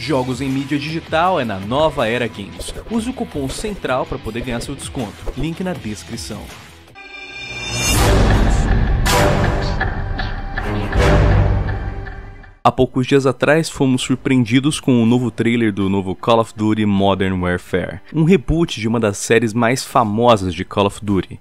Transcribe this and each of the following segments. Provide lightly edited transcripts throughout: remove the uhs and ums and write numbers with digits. Jogos em mídia digital é na Nova Era Games. Use o cupom CENTRAL para poder ganhar seu desconto. Link na descrição. Há poucos dias atrás fomos surpreendidos com um novo trailer do novo Call of Duty Modern Warfare, um reboot de uma das séries mais famosas de Call of Duty.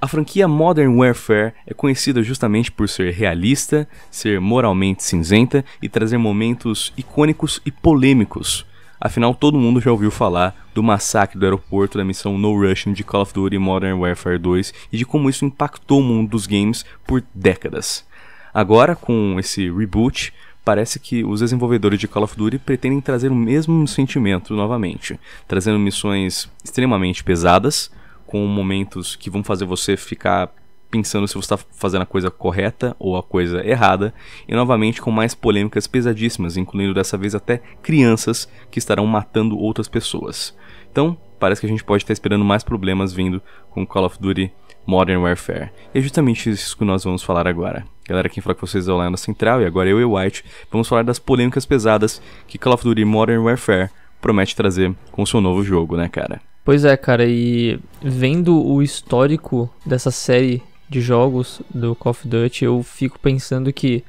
A franquia Modern Warfare é conhecida justamente por ser realista, ser moralmente cinzenta e trazer momentos icônicos e polêmicos. Afinal, todo mundo já ouviu falar do massacre do aeroporto da missão No Russian de Call of Duty Modern Warfare 2 e de como isso impactou o mundo dos games por décadas. Agora, com esse reboot, parece que os desenvolvedores de Call of Duty pretendem trazer o mesmo sentimento novamente, trazendo missões extremamente pesadas, com momentos que vão fazer você ficar pensando se você está fazendo a coisa correta ou a coisa errada, e novamente com mais polêmicas pesadíssimas, incluindo dessa vez até crianças que estarão matando outras pessoas. Então, parece que a gente pode estar esperando mais problemas vindo com Call of Duty Modern Warfare. E é justamente isso que nós vamos falar agora. Galera, quem fala com vocês é o Lion da Central, e agora eu e o White vamos falar das polêmicas pesadas que Call of Duty Modern Warfare promete trazer com seu novo jogo, né, cara? Pois é, cara, e vendo o histórico dessa série de jogos do Call of Duty, eu fico pensando que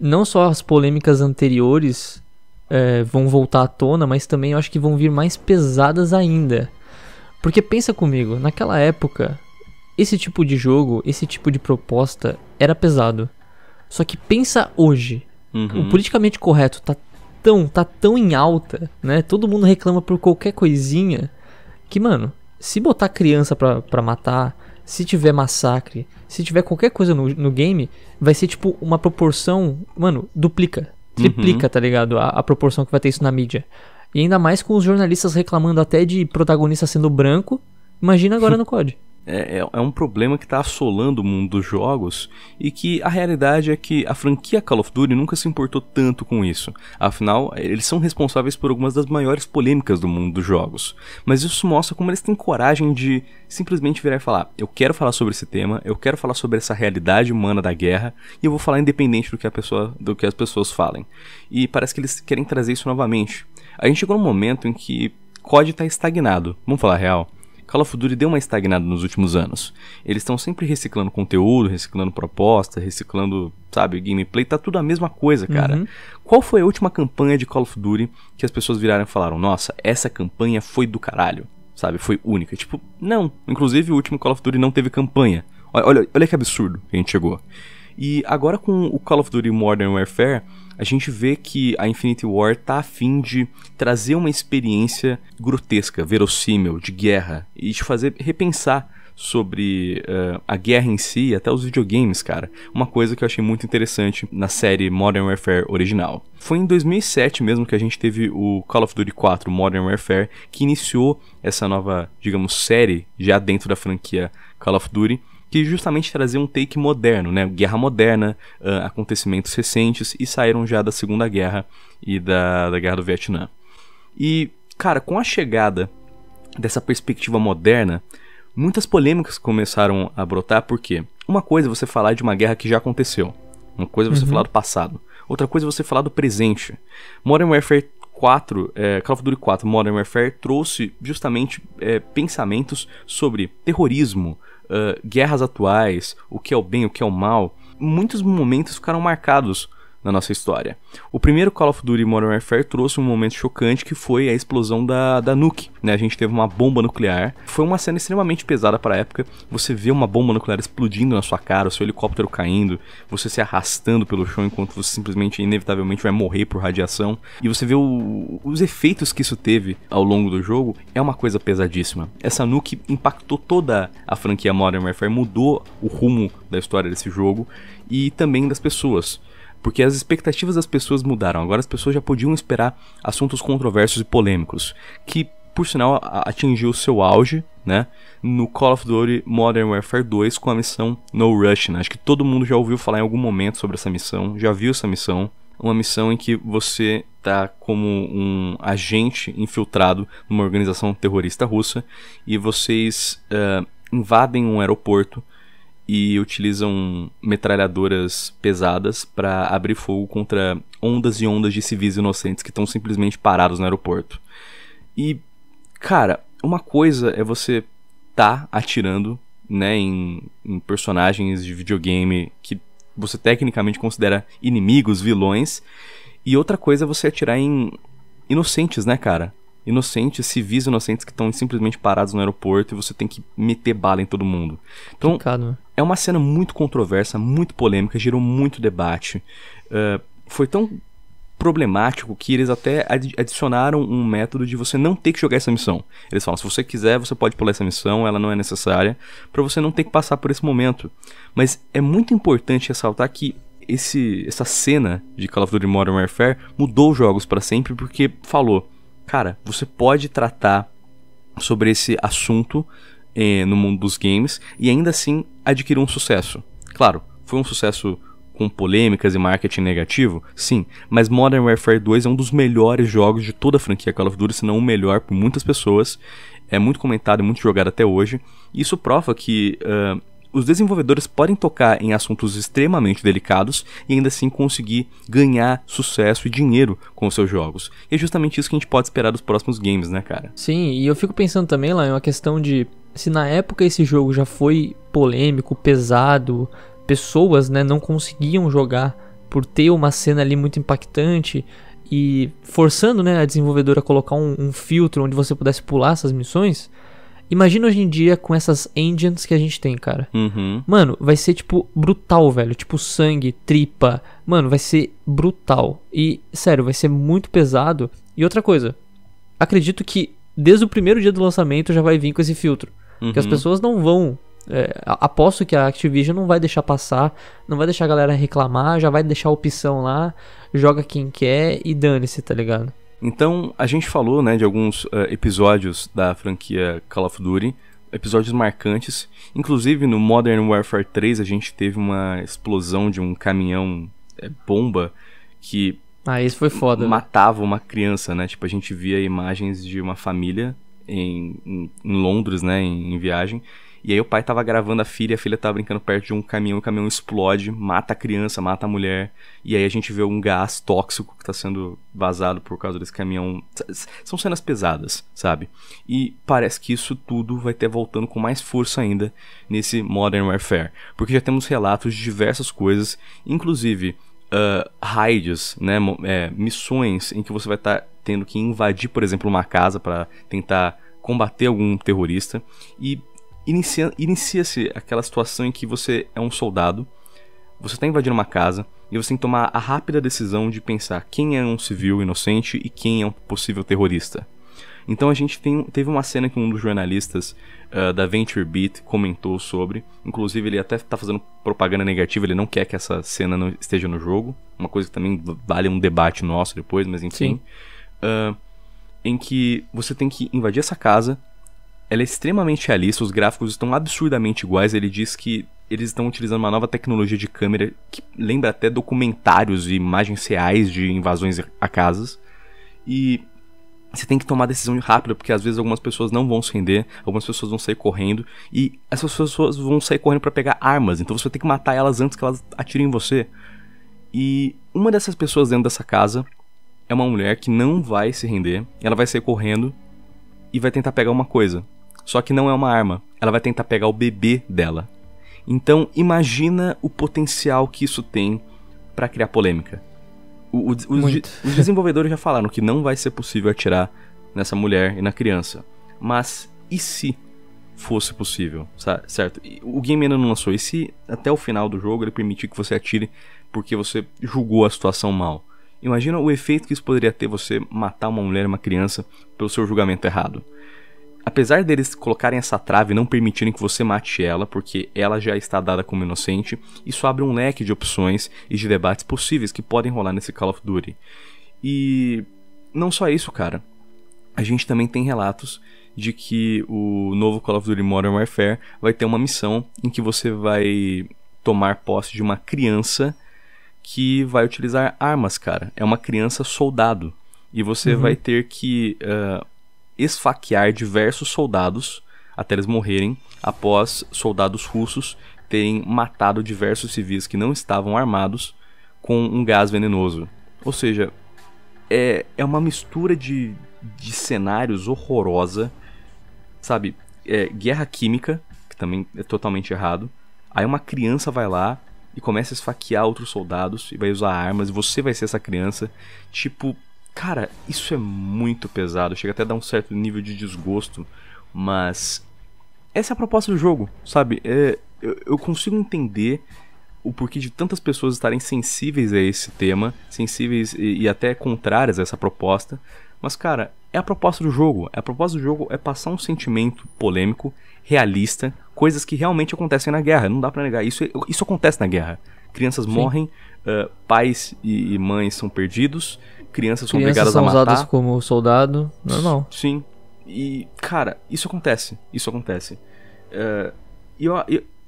não só as polêmicas anteriores vão voltar à tona, mas também eu acho que vão vir mais pesadas ainda. Porque pensa comigo, naquela época, esse tipo de jogo, esse tipo de proposta era pesado. Só que pensa hoje. Uhum. O politicamente correto tá tão em alta, né? Todo mundo reclama por qualquer coisinha que, mano, se botar criança pra matar, se tiver massacre, se tiver qualquer coisa no game, vai ser tipo uma proporção, mano, duplica, triplica, tá ligado? A proporção que vai ter isso na mídia. E ainda mais com os jornalistas reclamando até de protagonista sendo branco. Imagina agora no COD. É um problema que está assolando o mundo dos jogos e que a realidade é que a franquia Call of Duty nunca se importou tanto com isso. Afinal, eles são responsáveis por algumas das maiores polêmicas do mundo dos jogos. Mas isso mostra como eles têm coragem de simplesmente virar e falar: eu quero falar sobre esse tema, eu quero falar sobre essa realidade humana da guerra e eu vou falar independente do que as pessoas falem. E parece que eles querem trazer isso novamente. A gente chegou num momento em que COD está estagnado, vamos falar a real. Call of Duty deu uma estagnada nos últimos anos. Eles estão sempre reciclando conteúdo, reciclando proposta, reciclando, sabe, gameplay. Tá tudo a mesma coisa, cara. Uhum. Qual foi a última campanha de Call of Duty que as pessoas viraram e falaram: nossa, essa campanha foi do caralho, sabe? Foi única. Tipo, não. Inclusive, o último Call of Duty não teve campanha. Olha que absurdo que a gente chegou. E agora com o Call of Duty Modern Warfare, a gente vê que a Infinity War tá a fim de trazer uma experiência grotesca, verossímil, de guerra, e te fazer repensar sobre a guerra em si e até os videogames, cara. Uma coisa que eu achei muito interessante na série Modern Warfare original. Foi em 2007 mesmo que a gente teve o Call of Duty 4 Modern Warfare, que iniciou essa nova, digamos, série já dentro da franquia Call of Duty, que justamente trazia um take moderno, né? Guerra moderna, acontecimentos recentes, e saíram já da Segunda Guerra e da Guerra do Vietnã. E, cara, com a chegada dessa perspectiva moderna, muitas polêmicas começaram a brotar, porque uma coisa é você falar de uma guerra que já aconteceu, uma coisa é você falar do passado, outra coisa é você falar do presente. Modern Warfare 4, Call of Duty 4 Modern Warfare trouxe justamente pensamentos sobre terrorismo, guerras atuais, o que é o bem, o que é o mal. Muitos momentos ficaram marcados na nossa história. O primeiro Call of Duty Modern Warfare trouxe um momento chocante, que foi a explosão da Nuke, né? A gente teve uma bomba nuclear. Foi uma cena extremamente pesada para a época. Você vê uma bomba nuclear explodindo na sua cara, o seu helicóptero caindo, você se arrastando pelo chão enquanto você simplesmente, inevitavelmente, vai morrer por radiação. E você vê os efeitos que isso teve ao longo do jogo. É uma coisa pesadíssima. Essa Nuke impactou toda a franquia Modern Warfare, mudou o rumo da história desse jogo e também das pessoas. Porque as expectativas das pessoas mudaram. Agora as pessoas já podiam esperar assuntos controversos e polêmicos, que, por sinal, atingiu seu auge, né, no Call of Duty Modern Warfare 2 com a missão No Russian. Acho que todo mundo já ouviu falar em algum momento sobre essa missão, já viu essa missão. Uma missão em que você tá como um agente infiltrado numa organização terrorista russa, e vocês invadem um aeroporto e utilizam metralhadoras pesadas para abrir fogo contra ondas e ondas de civis inocentes que estão simplesmente parados no aeroporto. E, cara, uma coisa é você tá atirando, né, em personagens de videogame que você tecnicamente considera inimigos, vilões, e outra coisa é você atirar em inocentes, né, cara? Inocentes, civis inocentes que estão simplesmente parados no aeroporto e você tem que meter bala em todo mundo. Então, é uma cena muito controversa, muito polêmica, gerou muito debate. Foi tão problemático que eles até adicionaram um método de você não ter que jogar essa missão. Eles falam, se você quiser, você pode pular essa missão, ela não é necessária, pra você não ter que passar por esse momento. Mas é muito importante ressaltar que essa cena de Call of Duty Modern Warfare mudou os jogos pra sempre, porque falou, cara, você pode tratar sobre esse assunto no mundo dos games e ainda assim adquirir um sucesso. Claro, foi um sucesso com polêmicas e marketing negativo, sim, mas Modern Warfare 2 é um dos melhores jogos de toda a franquia Call of Duty, se não o melhor por muitas pessoas. É muito comentado e muito jogado até hoje. E isso prova que os desenvolvedores podem tocar em assuntos extremamente delicados e ainda assim conseguir ganhar sucesso e dinheiro com os seus jogos. E é justamente isso que a gente pode esperar dos próximos games, né, cara? Sim, e eu fico pensando também lá em uma questão de se na época esse jogo já foi polêmico, pesado, pessoas, né, não conseguiam jogar por ter uma cena ali muito impactante e forçando, né, a desenvolvedora a colocar um filtro onde você pudesse pular essas missões. Imagina hoje em dia com essas engines que a gente tem, cara. Uhum. Mano, vai ser, tipo, brutal, velho. Tipo, sangue, tripa. Mano, vai ser brutal. E, sério, vai ser muito pesado. E outra coisa, acredito que desde o primeiro dia do lançamento já vai vir com esse filtro. Uhum. Que as pessoas não vão... aposto que a Activision não vai deixar passar, não vai deixar a galera reclamar, já vai deixar a opção lá, joga quem quer e dane-se, tá ligado? Então, a gente falou, né, de alguns episódios da franquia Call of Duty, episódios marcantes. Inclusive, no Modern Warfare 3, a gente teve uma explosão de um caminhão bomba que isso foi foda, matava, né, uma criança, né? Tipo, a gente via imagens de uma família em Londres, né, em viagem. E aí o pai tava gravando a filha, e a filha tava brincando perto de um caminhão, o caminhão explode, mata a criança, mata a mulher, e aí a gente vê um gás tóxico que tá sendo vazado por causa desse caminhão. São cenas pesadas, sabe? E parece que isso tudo vai ter voltando com mais força ainda nesse Modern Warfare, porque já temos relatos de diversas coisas, inclusive raids, né, missões em que você vai estar tendo que invadir, por exemplo, uma casa para tentar combater algum terrorista, e inicia-se aquela situação em que você é um soldado, você está invadindo uma casa e você tem que tomar a rápida decisão de pensar quem é um civil inocente e quem é um possível terrorista. Então a gente teve uma cena que um dos jornalistas da Venture Beat comentou sobre, inclusive ele até está fazendo propaganda negativa, ele não quer que essa cena não esteja no jogo, uma coisa que também vale um debate nosso depois, mas enfim, em que você tem que invadir essa casa. Ela é extremamente realista, os gráficos estão absurdamente iguais. Ele diz que eles estão utilizando uma nova tecnologia de câmera que lembra até documentários e imagens reais de invasões a casas. E você tem que tomar decisão rápida, porque às vezes algumas pessoas não vão se render, algumas pessoas vão sair correndo, e essas pessoas vão sair correndo para pegar armas, então você tem que matar elas antes que elas atirem em você. E uma dessas pessoas dentro dessa casa é uma mulher que não vai se render, ela vai sair correndo e vai tentar pegar uma coisa. Só que não é uma arma, ela vai tentar pegar o bebê dela. Então imagina o potencial que isso tem pra criar polêmica. Os desenvolvedores já falaram que não vai ser possível atirar nessa mulher e na criança. Mas e se fosse possível, certo? O game ainda não lançou. E se até o final do jogo ele permitir que você atire porque você julgou a situação mal? Imagina o efeito que isso poderia ter, você matar uma mulher e uma criança pelo seu julgamento errado. Apesar deles colocarem essa trave e não permitirem que você mate ela, porque ela já está dada como inocente, isso abre um leque de opções e de debates possíveis que podem rolar nesse Call of Duty. E não só isso, cara. A gente também tem relatos de que o novo Call of Duty Modern Warfare vai ter uma missão em que você vai tomar posse de uma criança que vai utilizar armas, cara. É uma criança soldado. E você vai ter que esfaquear diversos soldados até eles morrerem, após soldados russos terem matado diversos civis que não estavam armados com um gás venenoso. Ou seja, é uma mistura de cenários horrorosa, sabe? Guerra química, que também é totalmente errado. Aí uma criança vai lá e começa a esfaquear outros soldados e vai usar armas, e você vai ser essa criança. Tipo, cara, isso é muito pesado, chega até a dar um certo nível de desgosto, mas essa é a proposta do jogo, sabe? Eu consigo entender o porquê de tantas pessoas estarem sensíveis a esse tema, sensíveis e até contrárias a essa proposta, mas cara, é a proposta do jogo. A proposta do jogo é passar um sentimento polêmico, realista, coisas que realmente acontecem na guerra, não dá pra negar, isso acontece na guerra. Crianças Sim. morrem, pais e mães são perdidos, crianças são obrigadas a matar. Crianças são usadas como soldado, normal. Sim, e cara, isso acontece. E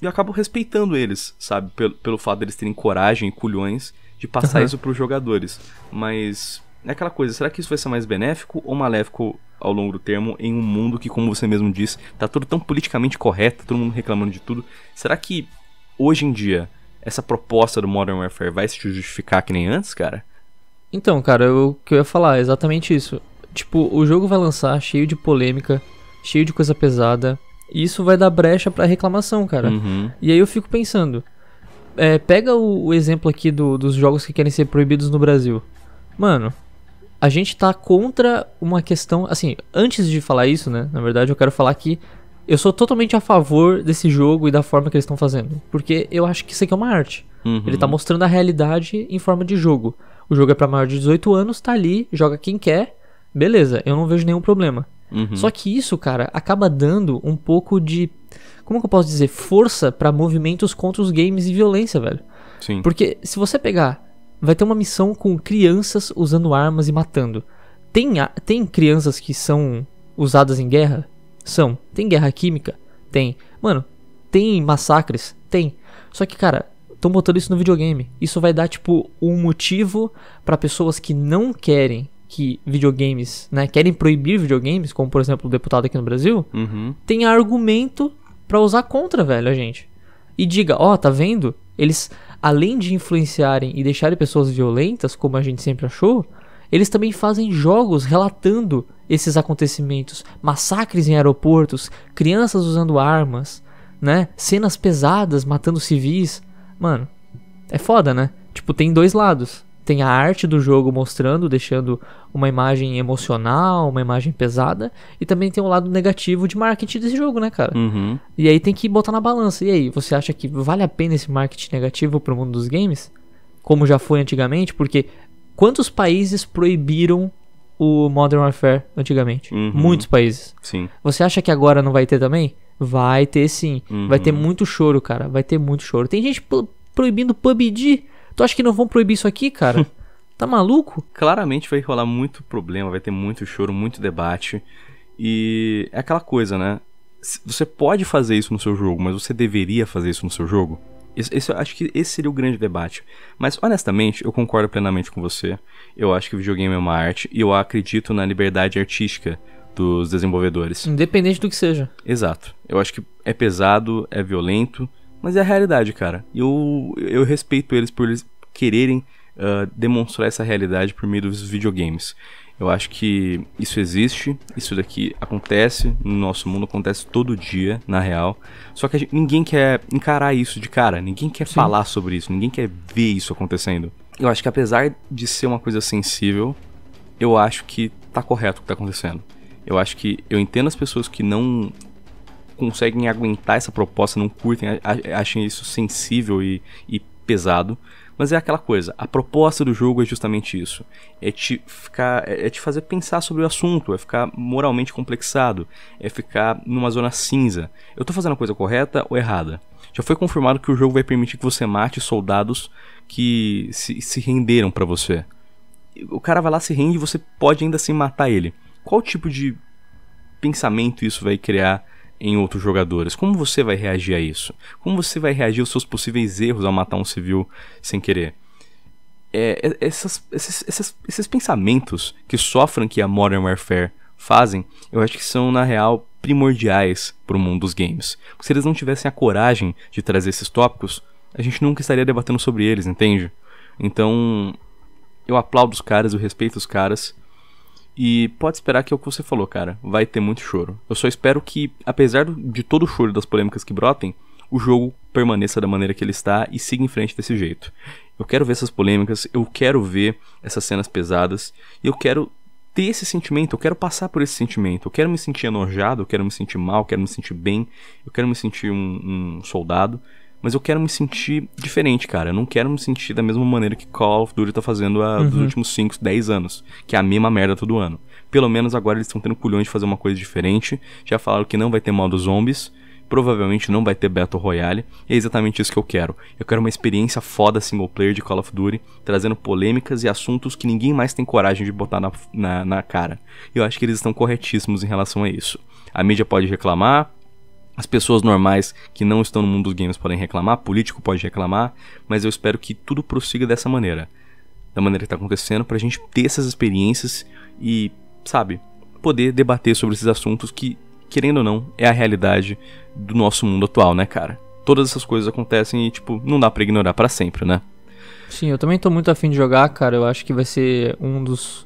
eu acabo respeitando eles, sabe? Pelo fato deles terem coragem e culhões de passar isso pros jogadores. Mas é aquela coisa, será que isso vai ser mais benéfico ou maléfico ao longo do termo em um mundo que, como você mesmo disse, tá tudo tão politicamente correto, todo mundo reclamando de tudo? Será que, hoje em dia, essa proposta do Modern Warfare vai se justificar que nem antes, cara? Então, cara, o que eu ia falar é exatamente isso. Tipo, o jogo vai lançar cheio de polêmica, cheio de coisa pesada. E isso vai dar brecha pra reclamação, cara. Uhum. E aí eu fico pensando, pega o exemplo aqui dos jogos que querem ser proibidos no Brasil. Mano, a gente tá contra uma questão, assim, antes de falar isso, né, na verdade eu quero falar que eu sou totalmente a favor desse jogo e da forma que eles estão fazendo, porque eu acho que isso aqui é uma arte. Uhum. Ele tá mostrando a realidade em forma de jogo. O jogo é pra maior de 18 anos, tá ali, joga quem quer, beleza, eu não vejo nenhum problema. Uhum. Só que isso, cara, acaba dando um pouco de, como que eu posso dizer, força pra movimentos contra os games e violência, velho. Sim. Porque se você pegar, vai ter uma missão com crianças usando armas e matando. Tem crianças que são usadas em guerra? São. Tem guerra química? Tem. Mano, tem massacres? Tem. Só que, cara, estão botando isso no videogame. Isso vai dar, tipo, um motivo pra pessoas que não querem que videogames, né, querem proibir videogames, como por exemplo o deputado aqui no Brasil, uhum, tem argumento pra usar contra, velho, a gente. E diga, ó, tá vendo? Eles, além de influenciarem e deixarem pessoas violentas, como a gente sempre achou, eles também fazem jogos relatando esses acontecimentos, massacres em aeroportos, crianças usando armas, né, cenas pesadas matando civis. Mano, é foda, né? Tipo, tem dois lados. Tem a arte do jogo mostrando, deixando uma imagem emocional, uma imagem pesada. E também tem o lado negativo de marketing desse jogo, né, cara? Uhum. E aí tem que botar na balança. E aí, você acha que vale a pena esse marketing negativo pro mundo dos games? Como já foi antigamente? Porque quantos países proibiram o Modern Warfare antigamente? Uhum. Muitos países. Sim. Você acha que agora não vai ter também? Vai ter sim. Uhum. Vai ter muito choro, cara. Vai ter muito choro. Tem gente proibindo PUBG. Tu acha que não vão proibir isso aqui, cara? Tá maluco? Claramente vai rolar muito problema, vai ter muito choro, muito debate. E é aquela coisa, né? Você pode fazer isso no seu jogo, mas você deveria fazer isso no seu jogo? Eu acho que esse seria o grande debate. Mas, honestamente, eu concordo plenamente com você. Eu acho que o videogame é uma arte e eu acredito na liberdade artística dos desenvolvedores. Independente do que seja. Exato. Eu acho que é pesado, é violento, mas é a realidade, cara. Eu respeito eles por eles quererem demonstrar essa realidade por meio dos videogames. Eu acho que isso existe, isso daqui acontece no nosso mundo, acontece todo dia, na real. Só que ninguém quer encarar isso de cara, ninguém quer Sim. falar sobre isso, ninguém quer ver isso acontecendo. Eu acho que apesar de ser uma coisa sensível, eu acho que tá correto o que tá acontecendo. Eu acho que eu entendo as pessoas que não conseguem aguentar essa proposta, não curtem, achem isso sensível e pesado, mas é aquela coisa, a proposta do jogo é justamente isso, é te fazer pensar sobre o assunto, é ficar moralmente complexado, é ficar numa zona cinza. Eu tô fazendo a coisa correta ou errada? Já foi confirmado que o jogo vai permitir que você mate soldados que se renderam pra você. O cara vai lá, se rende e você pode ainda assim matar ele. Qual tipo de pensamento isso vai criar em outros jogadores? Como você vai reagir a isso? Como você vai reagir aos seus possíveis erros ao matar um civil sem querer? Esses pensamentos que só a franquia Modern Warfare fazem, eu acho que são, na real, primordiais para o mundo dos games. Porque se eles não tivessem a coragem de trazer esses tópicos, a gente nunca estaria debatendo sobre eles, entende? Então, eu aplaudo os caras, eu respeito os caras. E pode esperar que é o que você falou, cara. Vai ter muito choro. Eu só espero que, apesar de todo o choro e das polêmicas que brotem, o jogo permaneça da maneira que ele está e siga em frente desse jeito. Eu quero ver essas polêmicas, eu quero ver essas cenas pesadas, e eu quero ter esse sentimento, eu quero passar por esse sentimento. Eu quero me sentir enojado, eu quero me sentir mal, eu quero me sentir bem, eu quero me sentir um soldado. Mas eu quero me sentir diferente, cara. Eu não quero me sentir da mesma maneira que Call of Duty tá fazendo nos últimos 5, 10 anos. Que é a mesma merda todo ano. Pelo menos agora eles estão tendo culhões de fazer uma coisa diferente. Já falaram que não vai ter modo zombies. Provavelmente não vai ter Battle Royale. E é exatamente isso que eu quero. Eu quero uma experiência foda single player de Call of Duty. Trazendo polêmicas e assuntos que ninguém mais tem coragem de botar na cara. E eu acho que eles estão corretíssimos em relação a isso. A mídia pode reclamar. As pessoas normais que não estão no mundo dos games podem reclamar, político pode reclamar, mas eu espero que tudo prossiga dessa maneira. Da maneira que tá acontecendo, pra gente ter essas experiências e, sabe, poder debater sobre esses assuntos que, querendo ou não, é a realidade do nosso mundo atual, né, cara? Todas essas coisas acontecem e, tipo, não dá pra ignorar pra sempre, né? Sim, eu também tô muito afim de jogar, cara. Eu acho que vai ser um dos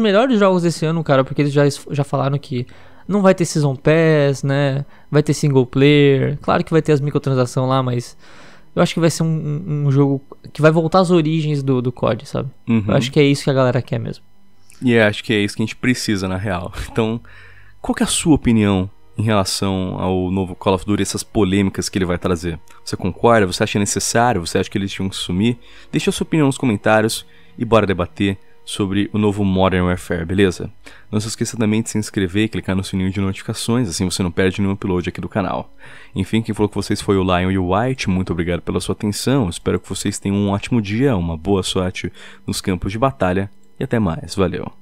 melhores jogos desse ano, cara, porque eles já falaram que não vai ter Season Pass, né? Vai ter single player. Claro que vai ter as microtransações lá, mas eu acho que vai ser um jogo que vai voltar às origens do COD, sabe? Uhum. Eu acho que é isso que a galera quer mesmo. E acho que é isso que a gente precisa, na real. Então, qual que é a sua opinião em relação ao novo Call of Duty e essas polêmicas que ele vai trazer? Você concorda? Você acha necessário? Você acha que eles tinham que sumir? Deixa a sua opinião nos comentários e bora debater sobre o novo Modern Warfare, beleza? Não se esqueça também de se inscrever e clicar no sininho de notificações, assim você não perde nenhum upload aqui do canal. Enfim, quem falou com vocês foi o Lion e o White, muito obrigado pela sua atenção, espero que vocês tenham um ótimo dia, uma boa sorte nos campos de batalha e até mais, valeu!